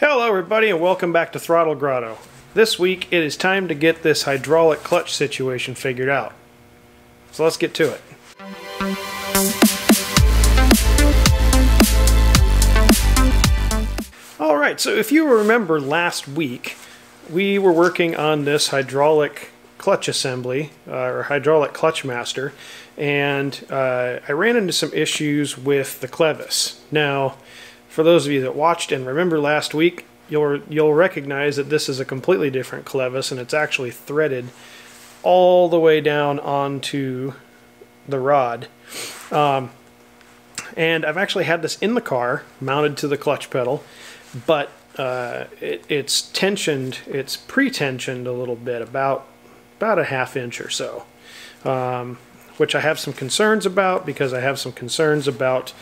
Hello everybody and welcome back to Throttle Grotto. This week it is time to get this hydraulic clutch situation figured out. So let's get to it. Alright, so if you remember last week we were working on this hydraulic clutch assembly, or hydraulic clutch master, and I ran into some issues with the clevis. Now, for those of you that watched and remember last week, you'll recognize that this is a completely different clevis, and it's actually threaded all the way down onto the rod. And I've actually had this in the car, mounted to the clutch pedal, but it's tensioned, it's pre-tensioned a little bit, about a half inch or so, which I have some concerns about because I have some concerns about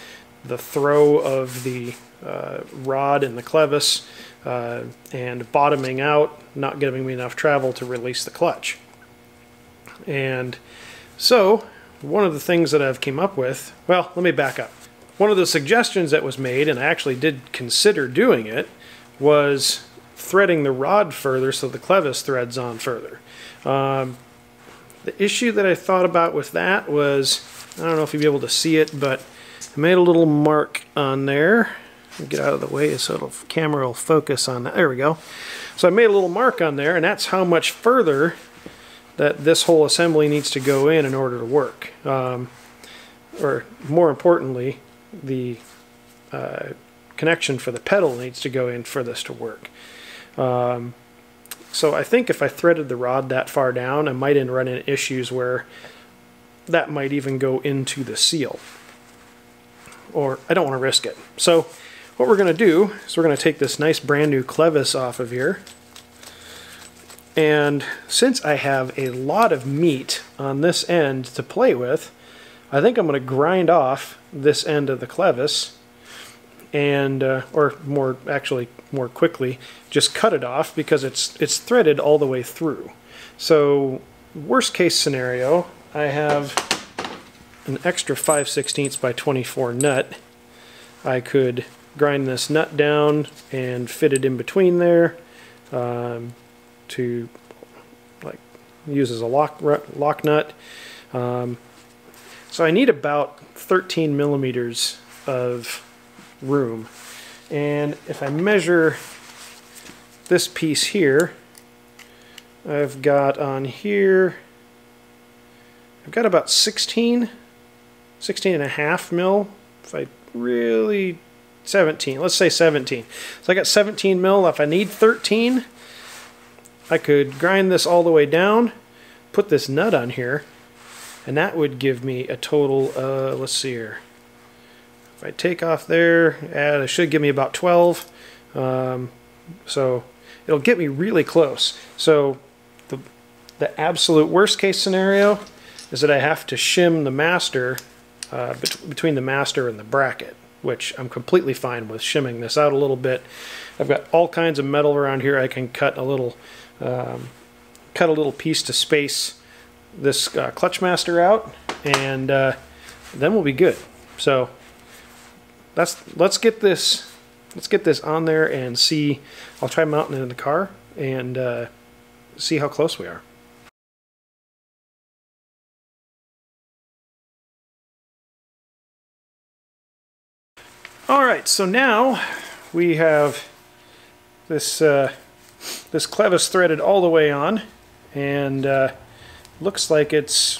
the throw of the rod and the clevis and bottoming out, not giving me enough travel to release the clutch. And so one of the things that I've came up with, well, let me back up. One of the suggestions that was made, and I actually did consider doing it, was threading the rod further so the clevis threads on further. The issue that I thought about with that was, I don't know if you'll be able to see it, but I made a little mark on there. Get out of the way so the camera will focus on that. There we go. So I made a little mark on there, and that's how much further that this whole assembly needs to go in order to work. Or more importantly, the connection for the pedal needs to go in for this to work. So I think if I threaded the rod that far down, I might run into issues where that might even go into the seal. Or I don't want to risk it. So what we're going to do is we're going to take this nice brand new clevis off of here. And since I have a lot of meat on this end to play with, I think I'm going to grind off this end of the clevis and, or more actually more quickly, just cut it off because it's threaded all the way through. So worst case scenario, I have an extra 5/16 by 24 nut. I could grind this nut down and fit it in between there to like use as a lock nut. So I need about 13 millimeters of room, and if I measure this piece here, I've got on here, I've got about 16.5 mil, if I really, 17, let's say 17. So I got 17 mil, if I need 13, I could grind this all the way down, put this nut on here, and that would give me a total, let's see here. If I take off there, it should give me about 12, so it'll get me really close. So the absolute worst case scenario is that I have to shim the master between the master and the bracket, which I'm completely fine with shimming this out a little bit. I've got all kinds of metal around here. I can cut a little piece to space this clutch master out, and then we'll be good. So let's get this on there and see. I'll try mounting it in the car and see how close we are. Alright, so now we have this this clevis threaded all the way on, and looks like this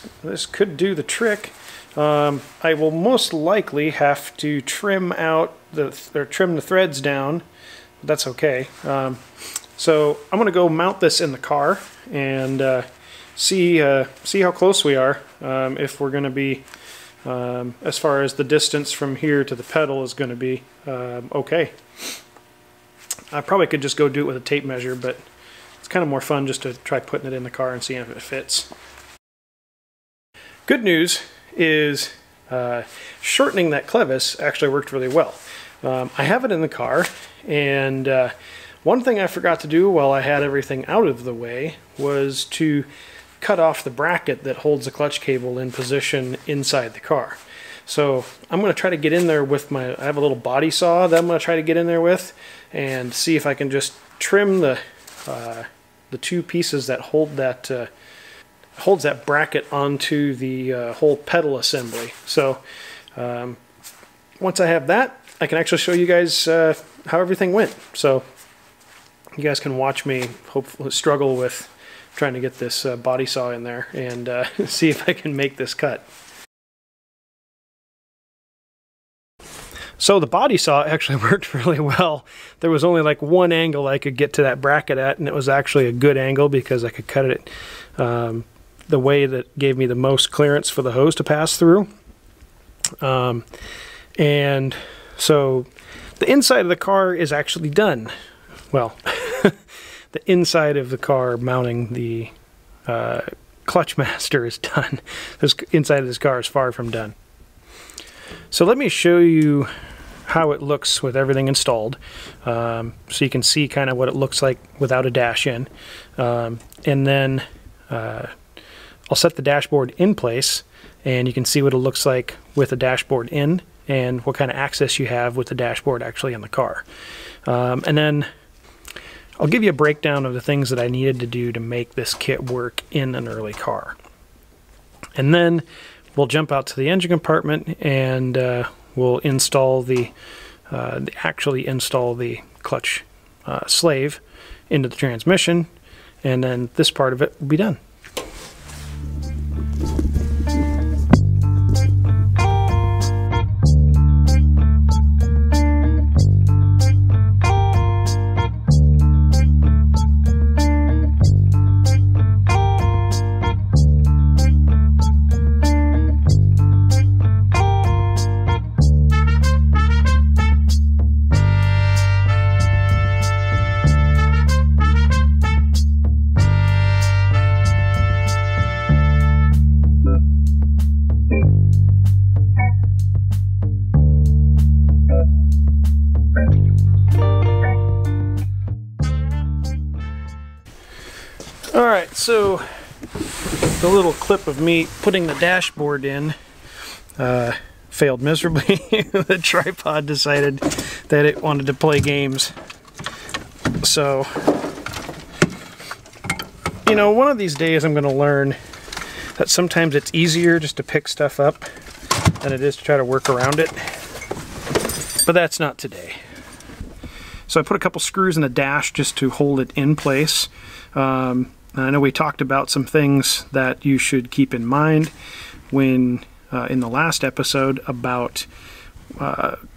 could do the trick. I will most likely have to trim the threads down. But that's okay. So I'm going to go mount this in the car and see how close we are. If we're going to be as far as the distance from here to the pedal is going to be okay. I probably could just go do it with a tape measure, but it's kind of more fun just to try putting it in the car and seeing if it fits. Good news is shortening that clevis actually worked really well. I have it in the car, and one thing I forgot to do while I had everything out of the way was to cut off the bracket that holds the clutch cable in position inside the car. So I'm going to try to get in there with I have a little body saw that I'm going to try to get in there with and see if I can just trim the two pieces that hold that holds that bracket onto the whole pedal assembly. So once I have that, I can actually show you guys how everything went. So you guys can watch me hopefully struggle with trying to get this body saw in there and see if I can make this cut. So the body saw actually worked really well. There was only like one angle I could get to that bracket at, and it was actually a good angle because I could cut it the way that gave me the most clearance for the hose to pass through. And so the inside of the car is actually done. Well, the inside of the car mounting the clutch master is done. This inside of this car is far from done. So let me show you how it looks with everything installed, so you can see kind of what it looks like without a dash in, and then I'll set the dashboard in place and you can see what it looks like with a dashboard in and what kind of access you have with the dashboard actually in the car. And then I'll give you a breakdown of the things that I needed to do to make this kit work in an early car. And then we'll jump out to the engine compartment and we'll install the, actually install the clutch slave into the transmission, and then this part of it will be done. So the little clip of me putting the dashboard in failed miserably. The tripod decided that it wanted to play games. So, you know, one of these days I'm going to learn that sometimes it's easier just to pick stuff up than it is to try to work around it. But that's not today. So I put a couple screws in the dash just to hold it in place. I know we talked about some things that you should keep in mind when in the last episode about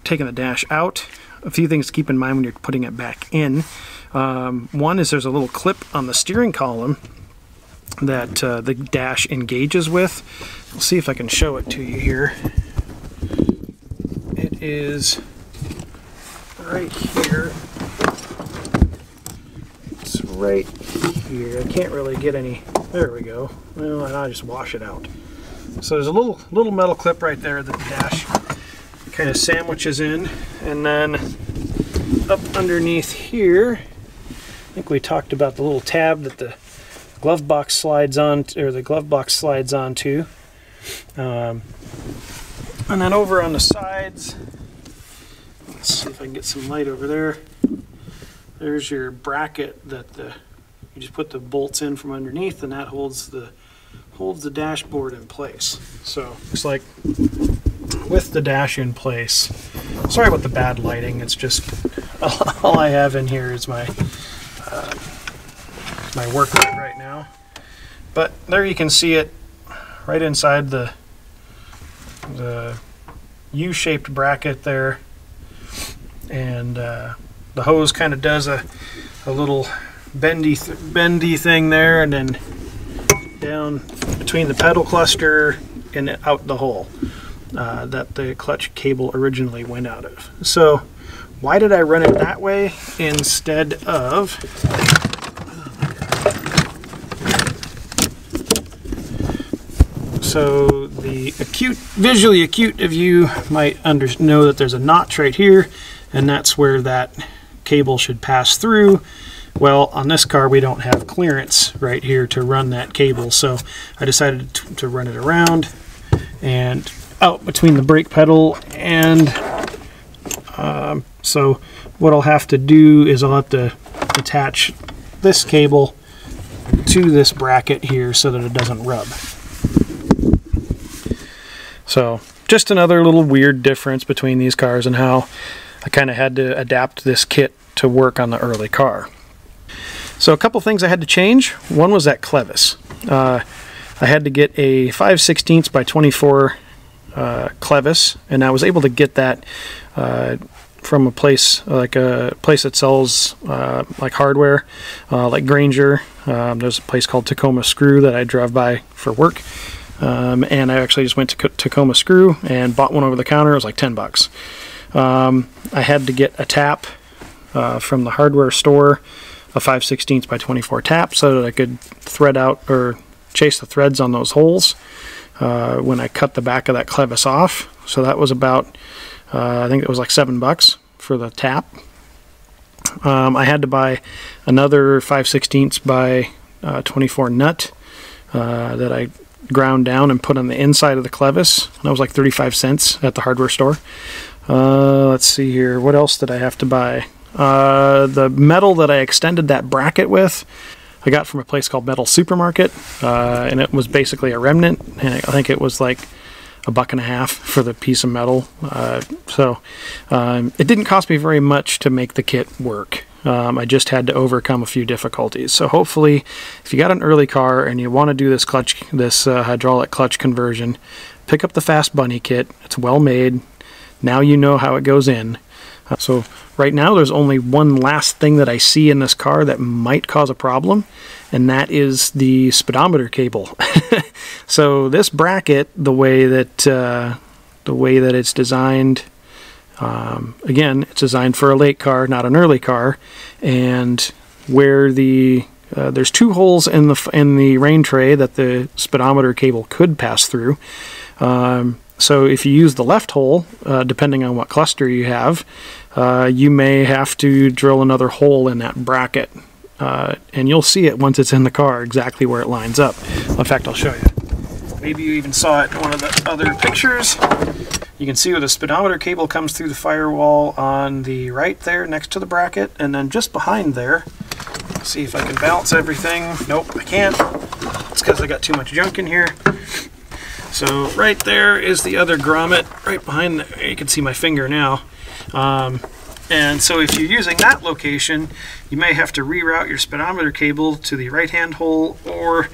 taking the dash out. A few things to keep in mind when you're putting it back in. One is there's a little clip on the steering column that the dash engages with. I'll see if I can show it to you here. It is right here. It's right here. I can't really get any. There we go. Well, and I just wash it out. So there's a little metal clip right there that the dash kind of sandwiches in, and then up underneath here, I think we talked about the little tab that the glove box slides on, or the glove box slides onto, and then over on the sides. Let's see if I can get some light over there. There's your bracket that you just put the bolts in from underneath, and that holds the dashboard in place. So it's like with the dash in place. Sorry about the bad lighting. It's just all I have in here is my my work light right now. But there you can see it right inside the U-shaped bracket there, and the hose kind of does a little bendy thing there, and then down between the pedal cluster and out the hole that the clutch cable originally went out of. So why did I run it that way instead of so the visually acute of you might know that there's a notch right here, and that's where that cable should pass through. Well, on this car we don't have clearance right here to run that cable, so I decided to run it around and out between the brake pedal and So what I'll have to do is I'll have to attach this cable to this bracket here so that it doesn't rub. So just another little weird difference between these cars and how I kind of had to adapt this kit to work on the early car. So a couple things I had to change. One was that clevis. I had to get a 5/16 by 24 clevis, and I was able to get that from a place like that sells like hardware, like Granger. There's a place called Tacoma Screw that I drive by for work, and I actually just went to Tacoma Screw and bought one over the counter. It was like $10. I had to get a tap from the hardware store, a 5/16 by 24 tap, so that I could thread out or chase the threads on those holes when I cut the back of that clevis off. So that was about I think it was like $7 for the tap. I had to buy another 5/16 by 24 nut that I ground down and put on the inside of the clevis. That was like 35 cents at the hardware store. Let's see here, what else did I have to buy? The metal that I extended that bracket with, I got from a place called Metal Supermarket, and it was basically a remnant, and I think it was like $1.50 for the piece of metal. It didn't cost me very much to make the kit work. I just had to overcome a few difficulties. So hopefully, if you got an early car and you want to do this clutch, this hydraulic clutch conversion, pick up the Fast Bunny kit. It's well made. Now you know how it goes in. So right now there's only one last thing that I see in this car that might cause a problem, and that is the speedometer cable. So this bracket, the way that it's designed, again, it's designed for a late car, not an early car, and where the there's two holes in the rain tray that the speedometer cable could pass through. So if you use the left hole, depending on what cluster you have, you may have to drill another hole in that bracket. And you'll see it once it's in the car, exactly where it lines up. In fact, I'll show you. Maybe you even saw it in one of the other pictures. You can see where the speedometer cable comes through the firewall on the right there next to the bracket, and then just behind there. Let's see if I can balance everything. Nope, I can't. It's because I got too much junk in here. So right there is the other grommet, right behind there. You can see my finger now. And so if you're using that location, you may have to reroute your speedometer cable to the right-hand hole, or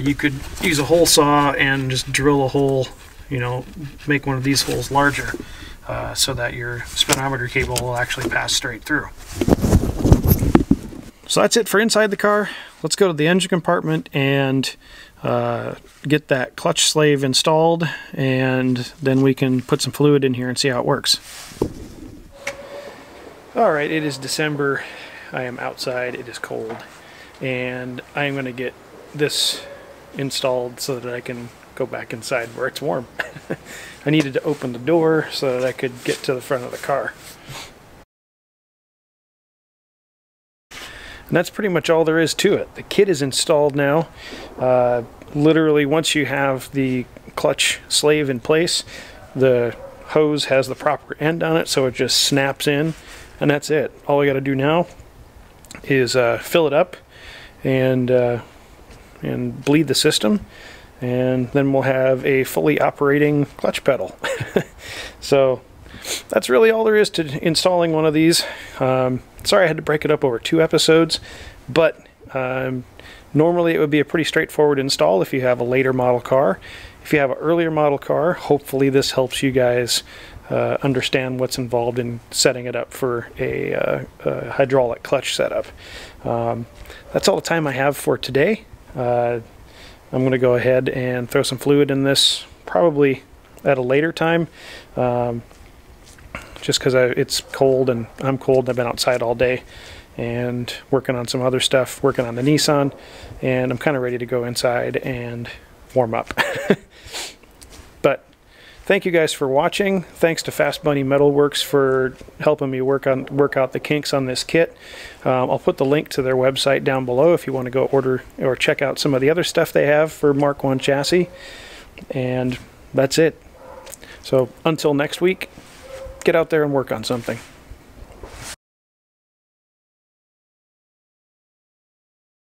you could use a hole saw and just drill a hole, you know, make one of these holes larger so that your speedometer cable will actually pass straight through. So that's it for inside the car. Let's go to the engine compartment and get that clutch slave installed, and then we can put some fluid in here and see how it works. All right, it is December. I am outside, it is cold, and I'm going to get this installed so that I can go back inside where it's warm. I needed to open the door so that I could get to the front of the car. And that's pretty much all there is to it. The kit is installed now. Literally, once you have the clutch slave in place, the hose has the proper end on it, so it just snaps in, and that's it. All we got to do now is fill it up and bleed the system, and then we'll have a fully operating clutch pedal. So that's really all there is to installing one of these. Sorry I had to break it up over 2 episodes, but normally it would be a pretty straightforward install if you have a later model car. If you have an earlier model car, hopefully this helps you guys understand what's involved in setting it up for a hydraulic clutch setup. That's all the time I have for today. I'm going to go ahead and throw some fluid in this, probably at a later time. Just because it's cold and I'm cold and I've been outside all day and working on some other stuff, working on the Nissan, and I'm kind of ready to go inside and warm up. But thank you guys for watching. Thanks to Fast Bunny Metalworks for helping me work out the kinks on this kit. I'll put the link to their website down below if you want to go order or check out some of the other stuff they have for Mark 1 chassis. And that's it. So until next week, get out there and work on something.